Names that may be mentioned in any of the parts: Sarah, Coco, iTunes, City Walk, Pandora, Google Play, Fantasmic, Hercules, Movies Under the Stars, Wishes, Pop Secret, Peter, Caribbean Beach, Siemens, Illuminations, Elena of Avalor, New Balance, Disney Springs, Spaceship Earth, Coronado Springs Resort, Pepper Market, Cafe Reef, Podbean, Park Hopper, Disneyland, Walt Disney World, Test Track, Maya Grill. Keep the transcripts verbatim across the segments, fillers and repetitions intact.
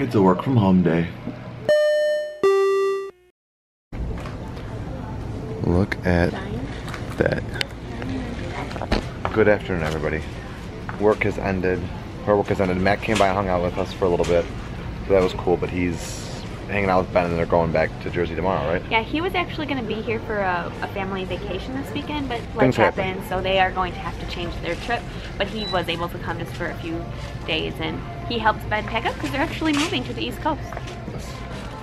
It's a work from home day. Look at that. Good afternoon, everybody. Work has ended. Her work has ended. Matt came by and hung out with us for a little bit. So that was cool, but he's hanging out with Ben and they're going back to Jersey tomorrow, right? Yeah, he was actually going to be here for a, a family vacation this weekend, but life happened, so they are going to have to change their trip. But he was able to come just for a few days, and he helped Ben pack up because they're actually moving to the East Coast. Yes.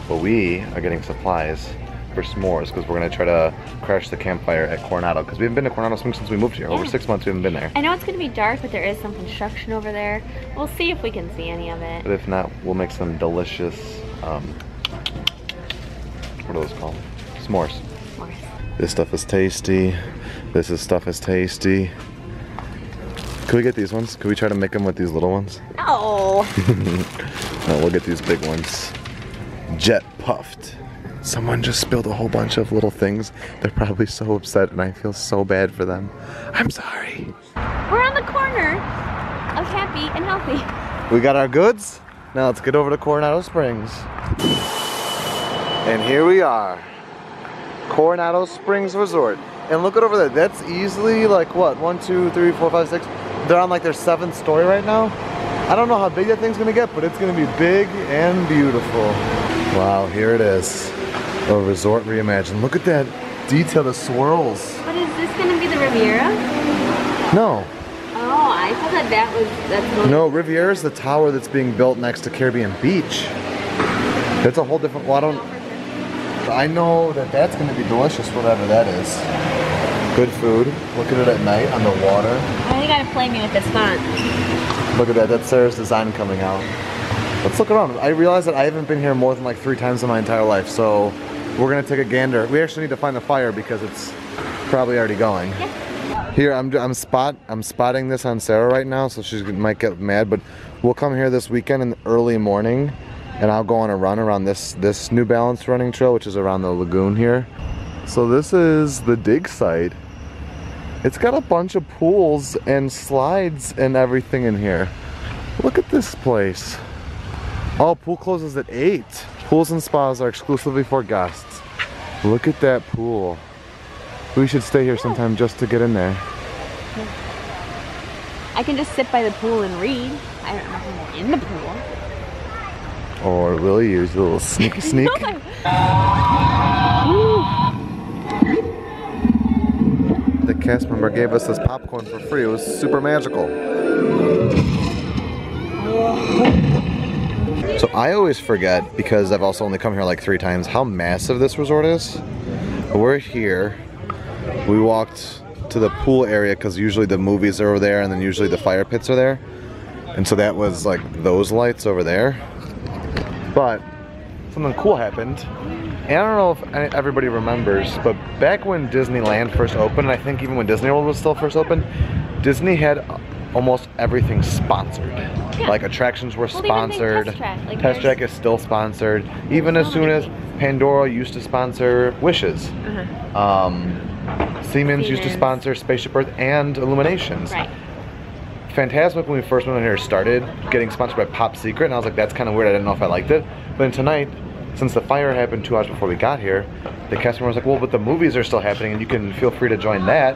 Well, we are getting supplies for s'mores because we're going to try to crash the campfire at Coronado because we haven't been to Coronado Springs since we moved here. Yeah. Over six months we haven't been there. I know it's going to be dark, but there is some construction over there. We'll see if we can see any of it. But if not, we'll make some delicious... Um, what are those called? S'mores. S'mores. This stuff is tasty. This is stuff is tasty. Can we get these ones? Can we try to make them with these little ones? No. No, we'll get these big ones. Jet puffed. Someone just spilled a whole bunch of little things. They're probably so upset and I feel so bad for them. I'm sorry. We're on the corner of happy and healthy. We got our goods. Now let's get over to Coronado Springs. And here we are, Coronado Springs Resort. And look at over there, that's easily like what, one, two, three, four, five, six. They're on like their seventh story right now. I don't know how big that thing's gonna get, but it's gonna be big and beautiful. Wow, here it is, a resort reimagined. Look at that detail, the swirls. But is this gonna be the Riviera? No. Oh, I thought that that was, that's no, Riviera is the tower that's being built next to Caribbean Beach. That's a whole different, well, I don't, I know that that's going to be delicious, whatever that is. Good food. Look at it at night on the water. Why you gotta play me with this font? Look at that. That's Sarah's design coming out. Let's look around. I realize that I haven't been here more than like three times in my entire life, so we're going to take a gander. We actually need to find the fire because it's probably already going. Yeah. Here, I'm, I'm, spot, I'm spotting this on Sarah right now, so she might get mad, but we'll come here this weekend in the early morning. And I'll go on a run around this this New Balance running trail, which is around the lagoon here. So this is the dig site. It's got a bunch of pools and slides and everything in here. Look at this place. Oh, pool closes at eight. Pools and spas are exclusively for guests. Look at that pool. We should stay here sometime just to get in there. I can just sit by the pool and read. I don't know if I'm in the pool. Or will you use a little sneaky sneak? Sneak. The cast member gave us this popcorn for free. It was super magical. So I always forget, because I've also only come here like three times, how massive this resort is. We're here. We walked to the pool area because usually the movies are over there and then usually the fire pits are there. And so that was like those lights over there. But something cool happened, and I don't know if everybody remembers, but back when Disneyland first opened, and I think even when Disney World was still first open, Disney had almost everything sponsored. Yeah. Like attractions were well, sponsored. Test Track, like Test Track is still sponsored. Even as soon as Pandora used to sponsor Wishes. Uh-huh. um, Siemens used to sponsor Spaceship Earth and Illuminations. Right. Fantasmic, when we first went in here, started getting sponsored by Pop Secret, and I was like, that's kind of weird, I didn't know if I liked it. But then tonight, since the fire happened two hours before we got here, the customer was like, well, but the movies are still happening and you can feel free to join that.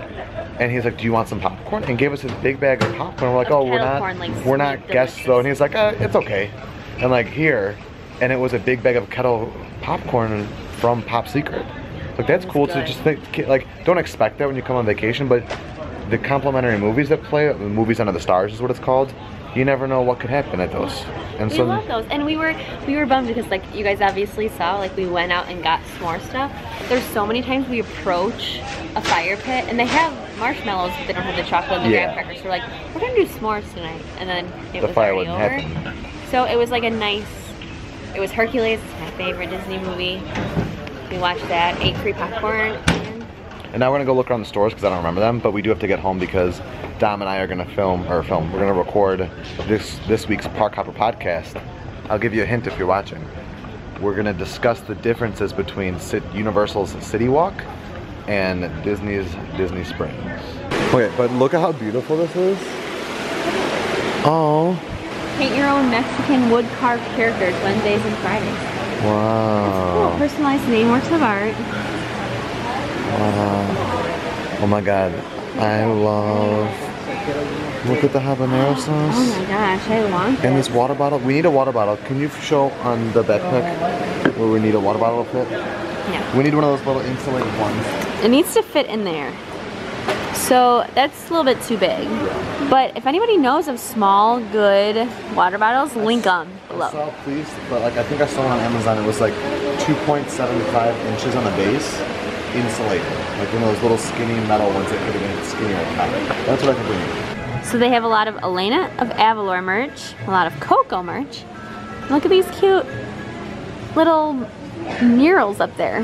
And he's like, do you want some popcorn? And gave us a big bag of popcorn. We're like, oh, we're not, we're not guests though. And he's like, uh, it's okay. And like here, and it was a big bag of kettle popcorn from Pop Secret. Like, that's cool to just think, like, don't expect that when you come on vacation, but the complimentary movies that play, Movies Under the Stars is what it's called. You never know what could happen at those. And we so, love those, and we were we were bummed because, like, you guys obviously saw, like, we went out and got s'more stuff. There's so many times we approach a fire pit and they have marshmallows, but they don't have the chocolate and the yeah. graham crackers. So we're like, we're gonna do s'mores tonight, and then it the was fire wouldn't over. happen. So it was like a nice. It was Hercules, my favorite Disney movie. We watched that, ate free popcorn. And now we're gonna go look around the stores because I don't remember them, but we do have to get home because Dom and I are gonna film, or film, we're gonna record this this week's Park Hopper podcast. I'll give you a hint if you're watching. We're gonna discuss the differences between Universal's City Walk and Disney's Disney Springs. Okay, but look at how beautiful this is. Oh, paint your own Mexican wood carved characters Wednesdays and Fridays. Wow. It's cool. Personalized name works of art. Wow. Oh my god. I love... Look at the habanero sauce. Oh my gosh, I want this. And this water bottle. We need a water bottle. Can you show on the backpack where we need a water bottle to fit? Yeah. We need one of those little insulated ones. It needs to fit in there. So that's a little bit too big. Yeah. But if anybody knows of small, good water bottles, I link them below. I saw, please, but like I think I saw on Amazon, it was like two point seven five inches on the base. Insulated, like one of those little skinny metal ones that could have been skinnier like that. That's what I can bring. So they have a lot of Elena of Avalor merch, a lot of Coco merch. Look at these cute little murals up there.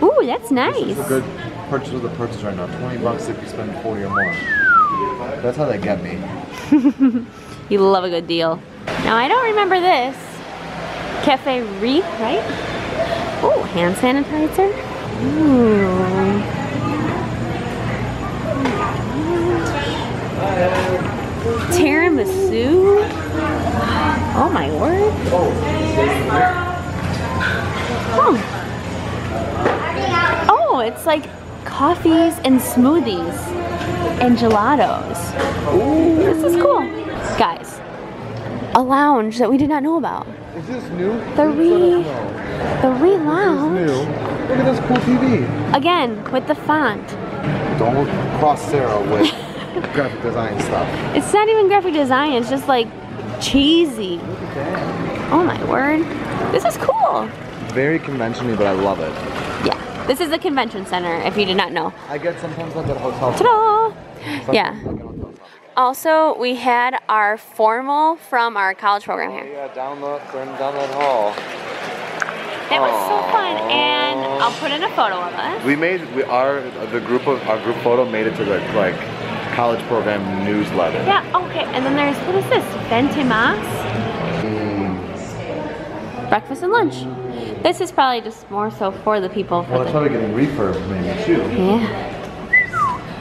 Ooh, that's nice. This is a good purchase of the purchase right now. twenty bucks if you spend forty or more. That's how they get me. You love a good deal. Now I don't remember this. Cafe Reef, right? Oh, hand sanitizer. Ooh. Tiramisu. Oh my word. Oh. Oh, it's like coffees and smoothies and gelatos. Ooh. This is cool. Guys, a lounge that we did not know about. Is this new? The re, the re lounge. This is new. Look at this cool T V. Again, with the font. Don't cross Sarah with graphic design stuff. It's not even graphic design. It's just like cheesy. Look at that. Oh my word. This is cool. Very conventionally, but I love it. Yeah. This is a convention center, if you did not know. I get sometimes like at a hotel. Ta-da! Yeah. Also, we had our formal from our college program here. Oh, yeah, down the, down that hall. That was so fun, and I'll put in a photo of us. We made, we our the group of our group photo made it to the like college program newsletter. Yeah. Okay. And then there's what is this? Ventimas. Mm. Breakfast and lunch. This is probably just more so for the people. For well, that's probably getting refurb maybe too. Yeah.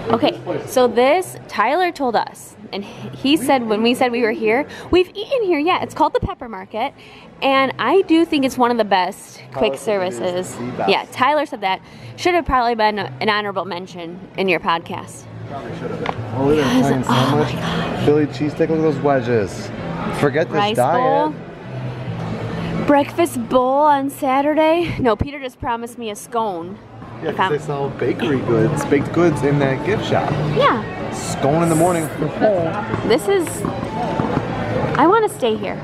Okay, so this, Tyler told us, and he said when we said we were here, we've eaten here, yeah, it's called the Pepper Market, and I do think it's one of the best quick services. Yeah, Tyler said that. Should have probably been an honorable mention in your podcast. Probably should have been. Oh, look at that sandwich. Oh my God. Philly cheesesteak, look at those wedges. Forget this Rice diet. Bowl. Breakfast bowl on Saturday. No, Peter just promised me a scone. Yeah, because they sell bakery goods, baked goods in that gift shop. Yeah. Scone in the morning. This is... I want to stay here.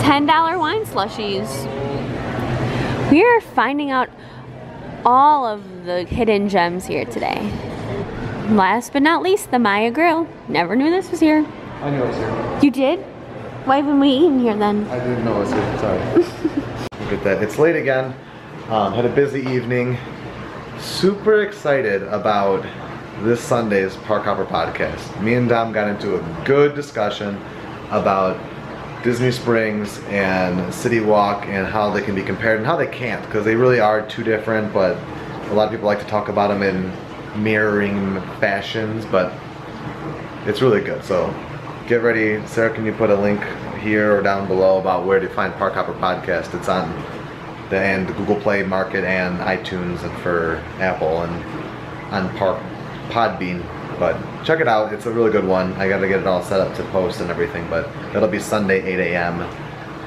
ten dollar wine slushies. We are finding out all of the hidden gems here today. Last but not least, the Maya Grill. Never knew this was here. I knew it was here. You did? Why haven't we eaten here then? I didn't know it was here, sorry. At that. It's late again. Um, had a busy evening. Super excited about this Sunday's Park Hopper podcast. Me and Dom got into a good discussion about Disney Springs and City Walk and how they can be compared and how they can't, because they really are two different, but a lot of people like to talk about them in mirroring fashions, but it's really good. So get ready. Sarah, can you put a link here or down below about where to find Park Hopper Podcast? It's on the and Google Play Market and iTunes and for Apple and on Park Podbean. But check it out. It's a really good one. I gotta get it all set up to post and everything, but that'll be Sunday eight A M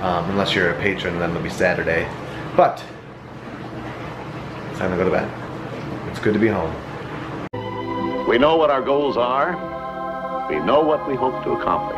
Um, unless you're a patron, then it'll be Saturday. But it's time to go to bed. It's good to be home. We know what our goals are. We know what we hope to accomplish.